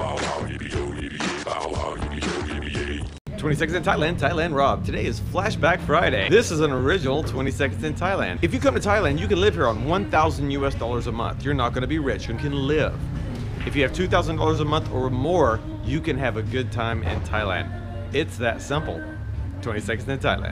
20 Seconds in Thailand, Thailand Rob. Today is Flashback Friday. This is an original 20 Seconds in Thailand. If you come to Thailand, you can live here on $1,000 a month. You're not gonna be rich and can live. If you have $2,000 a month or more, you can have a good time in Thailand. It's that simple. 20 Seconds in Thailand.